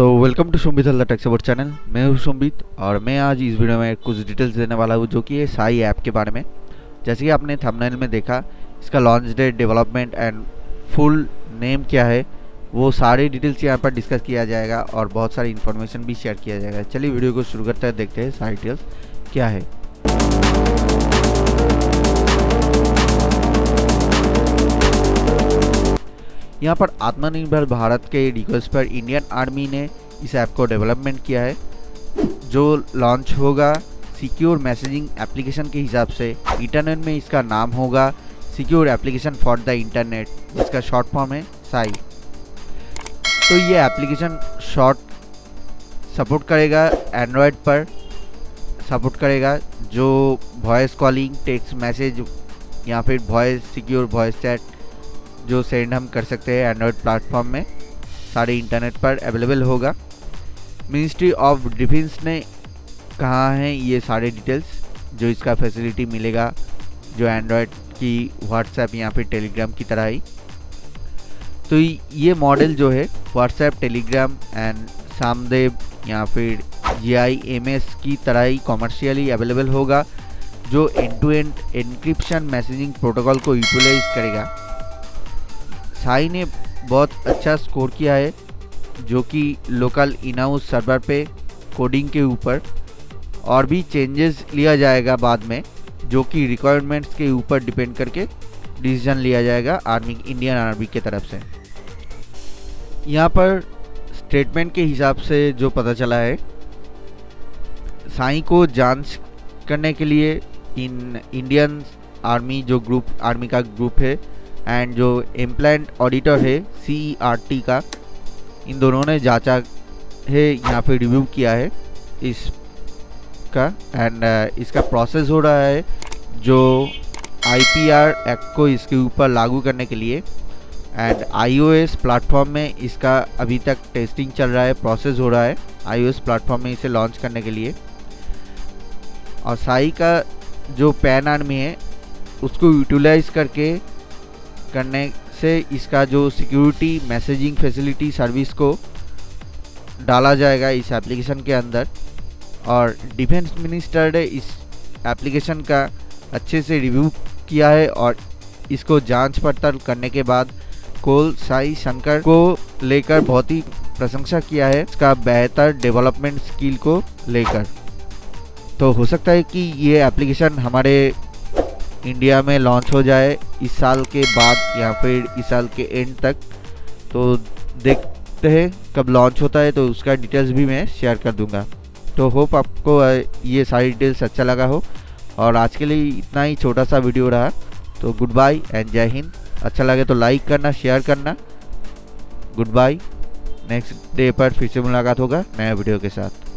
So welcome to Sambit Haldar tech support channel. मैं हूं संबित और मैं आज इस वीडियो में कुछ डिटेल्स देने वाला हूं जो कि है साई ऐप के बारे में। जैसे कि आपने थंबनेल में देखा, इसका launch date, development and full name क्या है, वो सारी डिटेल्स यहाँ पर डिस्कस किया जाएगा और बहुत सारी इन्फॉर्मेशन भी शेयर किया जाएगा। चलिए वीडियो को शुरू करते हैं, देखते हैं सारी डिटेल्स क्या है। यहाँ पर आत्मनिर्भर भारत के रिक्वेस्ट पर इंडियन आर्मी ने इस ऐप को डेवलपमेंट किया है जो लॉन्च होगा सिक्योर मैसेजिंग एप्लीकेशन के हिसाब से। इंटरनेट में इसका नाम होगा secure application for the internet, जिसका शॉर्ट फॉर्म है साई। तो ये एप्लीकेशन शॉर्ट सपोर्ट करेगा, एंड्रॉयड पर सपोर्ट करेगा, जो वॉइस कॉलिंग, टेक्स्ट मैसेज या फिर वॉइस सिक्योर वॉइस चैट जो सेंड हम कर सकते हैं एंड्रॉयड प्लेटफॉर्म में, सारे इंटरनेट पर अवेलेबल होगा। मिनिस्ट्री ऑफ डिफेंस ने कहा है ये सारे डिटेल्स जो इसका फैसिलिटी मिलेगा, जो एंड्रॉयड की व्हाट्सएप या फिर टेलीग्राम की तरह ही। तो ये मॉडल जो है व्हाट्सएप, टेलीग्राम एंड सामदेव या फिर GIMS की तरह ही कॉमर्शियली अवेलेबल होगा, जो end to end encryption messaging protocol को यूटिलाइज करेगा। साई ने बहुत अच्छा स्कोर किया है जो कि लोकल इनहाउस सर्वर पे कोडिंग के ऊपर, और भी चेंजेस लिया जाएगा बाद में जो कि रिक्वायरमेंट्स के ऊपर डिपेंड करके डिसीजन लिया जाएगा आर्मी, इंडियन आर्मी के तरफ से। यहाँ पर स्टेटमेंट के हिसाब से जो पता चला है, साई को जांच करने के लिए इंडियन आर्मी जो ग्रुप, आर्मी का ग्रुप है एंड जो इम्प्लांट ऑडिटर है CRT का, इन दोनों ने जांचा है, यहाँ पे रिव्यू किया है इसका एंड इसका प्रोसेस हो रहा है जो IPR एक्ट को इसके ऊपर लागू करने के लिए। एंड iOS प्लेटफॉर्म में इसका अभी तक टेस्टिंग चल रहा है, प्रोसेस हो रहा है iOS प्लेटफॉर्म में इसे लॉन्च करने के लिए। और साई का जो पैन आर्मी है उसको यूटिलाइज करके करने से इसका जो सिक्योरिटी मैसेजिंग फैसिलिटी सर्विस को डाला जाएगा इस एप्लीकेशन के अंदर, और डिफेंस मिनिस्टर ने इस एप्लीकेशन का अच्छे से रिव्यू किया है और इसको जांच पड़ताल करने के बाद कोल साई शंकर को लेकर बहुत ही प्रशंसा किया है इसका बेहतर डेवलपमेंट स्किल को लेकर। तो हो सकता है कि ये एप्लीकेशन हमारे इंडिया में लॉन्च हो जाए इस साल के बाद या फिर इस साल के एंड तक। तो देखते हैं कब लॉन्च होता है, तो उसका डिटेल्स भी मैं शेयर कर दूंगा। तो होप आपको ये सारी डिटेल्स अच्छा लगा हो, और आज के लिए इतना ही छोटा सा वीडियो रहा। तो गुड बाय एंड जय हिंद। अच्छा लगे तो लाइक करना, शेयर करना। Good bye. नेक्स्ट डे पर फिर से मुलाकात होगा नया वीडियो के साथ।